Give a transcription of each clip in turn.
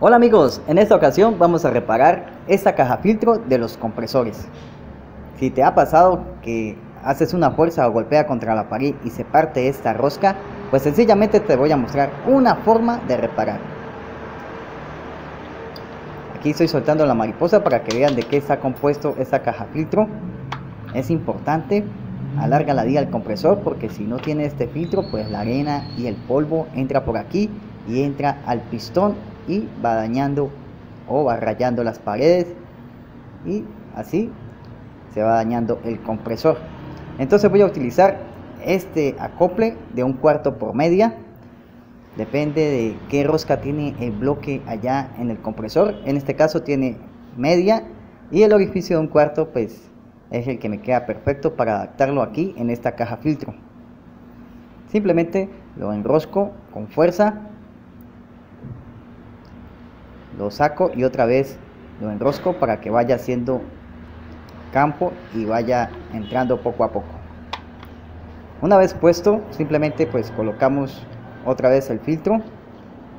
Hola amigos, en esta ocasión vamos a reparar esta caja filtro de los compresores. Si te ha pasado que haces una fuerza o golpea contra la pared y se parte esta rosca, pues sencillamente te voy a mostrar una forma de reparar. Aquí estoy soltando la mariposa para que vean de qué está compuesto esta caja filtro. Es importante, alarga la vida al compresor, porque si no tiene este filtro, pues la arena y el polvo entra por aquí y entra al pistón y va dañando o va rayando las paredes, y así se va dañando el compresor. Entonces voy a utilizar este acople de 1/4 por media, depende de qué rosca tiene el bloque allá en el compresor. En este caso tiene media, y el orificio de 1/4 pues es el que me queda perfecto para adaptarlo aquí en esta caja filtro. Simplemente lo enrosco con fuerza, lo saco y otra vez lo enrosco para que vaya haciendo campo y vaya entrando poco a poco. Una vez puesto, simplemente pues colocamos otra vez el filtro,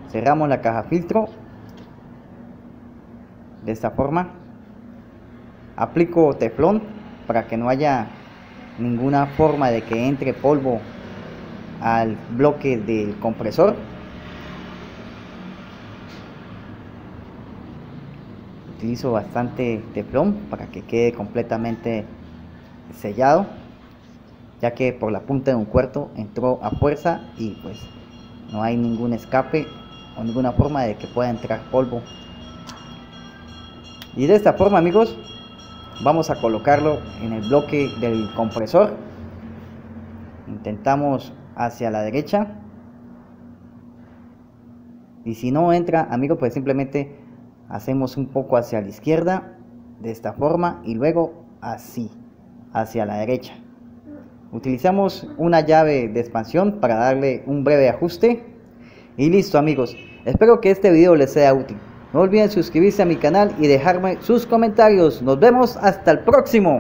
cerramos la caja filtro de esta forma, aplico teflón para que no haya ninguna forma de que entre polvo al bloque del compresor. Utilizo bastante teflón para que quede completamente sellado, ya que por la punta de 1/4 entró a fuerza y pues no hay ningún escape o ninguna forma de que pueda entrar polvo. Y de esta forma amigos, vamos a colocarlo en el bloque del compresor. Intentamos hacia la derecha, y si no entra amigos, pues simplemente hacemos un poco hacia la izquierda de esta forma y luego así hacia la derecha. Utilizamos una llave de expansión para darle un breve ajuste y listo amigos. Espero que este video les sea útil. No olviden suscribirse a mi canal y dejarme sus comentarios. Nos vemos hasta el próximo.